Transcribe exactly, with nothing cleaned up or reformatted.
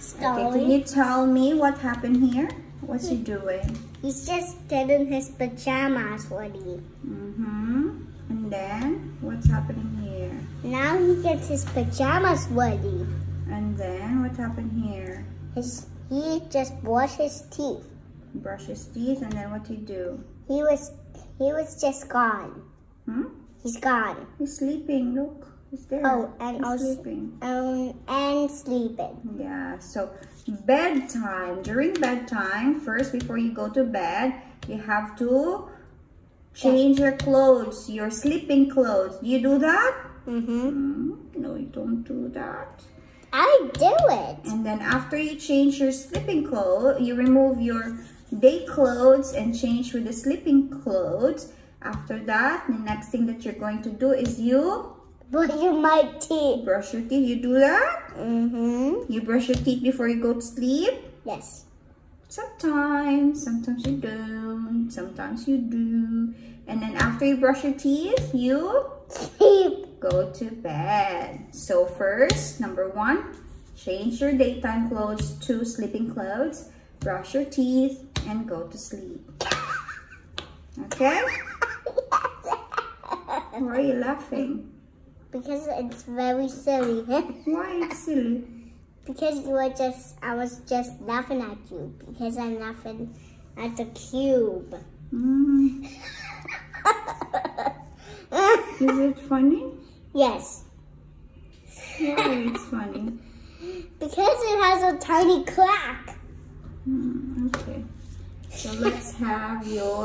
Story. Okay, can you tell me what happened here? What's he, he doing? He's just dead in his pajamas, Woody. Mm-hmm. And then, what's happening here? Now he gets his pajamas, Woody. And then, what happened here? His, he just brushed his teeth. Brush his teeth, and then what did he do? He was, he was just gone. Hmm? He's gone. He's sleeping, look. He's there. Oh, and also sleeping. Um, and sleeping. Yeah, so bedtime. During bedtime, first, before you go to bed, you have to change yeah. your clothes, your sleeping clothes. Do you do that? Mm-hmm. Mm-hmm. No, you don't do that. I do it. And then after you change your sleeping clothes, you remove your day clothes and change with the sleeping clothes. After that, the next thing that you're going to do is you... Brush my teeth. Brush your teeth. You do that? Mm-hmm. You brush your teeth before you go to sleep? Yes. Sometimes. Sometimes you don't. Sometimes you do. And then after you brush your teeth, you... Sleep. Go to bed. So first, number one, change your daytime clothes to sleeping clothes, brush your teeth, and go to sleep. Okay? Why are you laughing? Because it's very silly. Why it's silly? Because you were just, I was just laughing at you. Because I'm laughing at the cube. Mm. Is it funny? Yes. Why it's funny? Because it has a tiny crack. Mm, okay. So let's have your...